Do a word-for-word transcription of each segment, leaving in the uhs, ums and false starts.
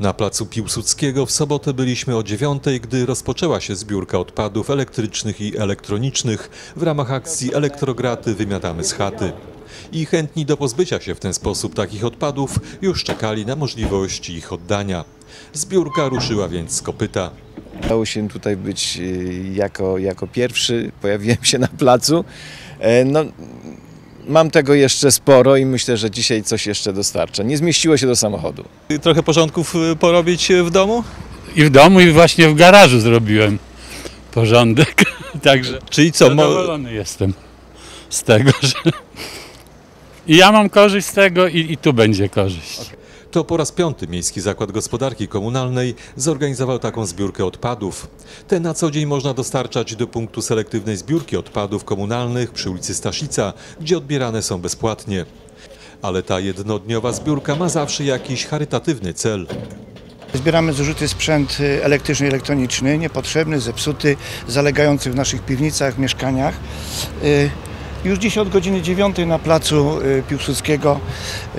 Na placu Piłsudskiego w sobotę byliśmy o dziewiątej, gdy rozpoczęła się zbiórka odpadów elektrycznych i elektronicznych w ramach akcji Elektrograty wymiatamy z chaty. I chętni do pozbycia się w ten sposób takich odpadów już czekali na możliwość ich oddania. Zbiórka ruszyła więc z kopyta. Udało się tutaj być jako, jako pierwszy, pojawiłem się na placu. No, mam tego jeszcze sporo i myślę, że dzisiaj coś jeszcze dostarczę. Nie zmieściło się do samochodu. Trochę porządków porobić w domu? I w domu, i właśnie w garażu zrobiłem porządek. Także czyli co? Zadowolony jestem z tego, że i ja mam korzyść z tego i, i tu będzie korzyść. Okay. To po raz piąty Miejski Zakład Gospodarki Komunalnej zorganizował taką zbiórkę odpadów. Te na co dzień można dostarczać do punktu selektywnej zbiórki odpadów komunalnych przy ulicy Staszica, gdzie odbierane są bezpłatnie. Ale ta jednodniowa zbiórka ma zawsze jakiś charytatywny cel. Zbieramy zużyty sprzęt elektryczny i elektroniczny, niepotrzebny, zepsuty, zalegający w naszych piwnicach, mieszkaniach. Już dzisiaj od godziny dziewiątej na placu Piłsudskiego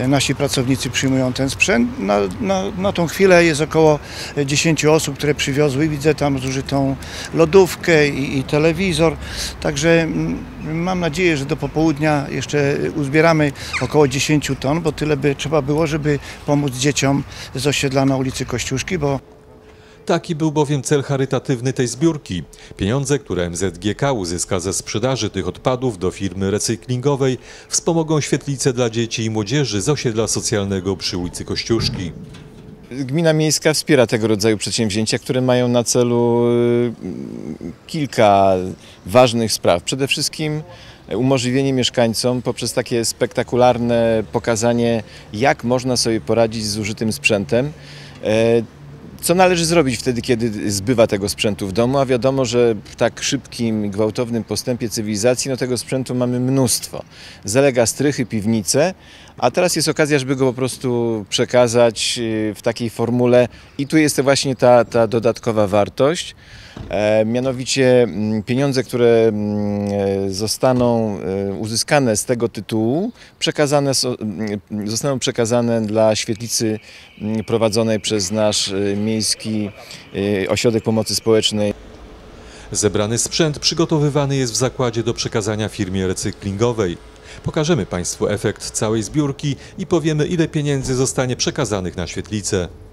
nasi pracownicy przyjmują ten sprzęt. Na, na, na tą chwilę jest około dziesięciu osób, które przywiozły. Widzę tam zużytą lodówkę i, i telewizor. Także mam nadzieję, że do popołudnia jeszcze uzbieramy około dziesięciu ton, bo tyle by trzeba było, żeby pomóc dzieciom z osiedla na ulicy Kościuszki, bo taki był bowiem cel charytatywny tej zbiórki. Pieniądze, które M Z G K uzyska ze sprzedaży tych odpadów do firmy recyklingowej, wspomogą świetlice dla dzieci i młodzieży z osiedla socjalnego przy ulicy Kościuszki. Gmina miejska wspiera tego rodzaju przedsięwzięcia, które mają na celu kilka ważnych spraw. Przede wszystkim umożliwienie mieszkańcom poprzez takie spektakularne pokazanie, jak można sobie poradzić z zużytym sprzętem. Co należy zrobić wtedy, kiedy zbywa tego sprzętu w domu, a wiadomo, że w tak szybkim, gwałtownym postępie cywilizacji no tego sprzętu mamy mnóstwo. Zalega strychy, piwnice, a teraz jest okazja, żeby go po prostu przekazać w takiej formule i tu jest właśnie ta, ta dodatkowa wartość, e, mianowicie pieniądze, które zostaną uzyskane z tego tytułu, przekazane, zostaną przekazane dla świetlicy prowadzonej przez nasz Miejski Ośrodek Pomocy Społecznej. Zebrany sprzęt przygotowywany jest w zakładzie do przekazania firmie recyklingowej. Pokażemy Państwu efekt całej zbiórki i powiemy, ile pieniędzy zostanie przekazanych na świetlicę.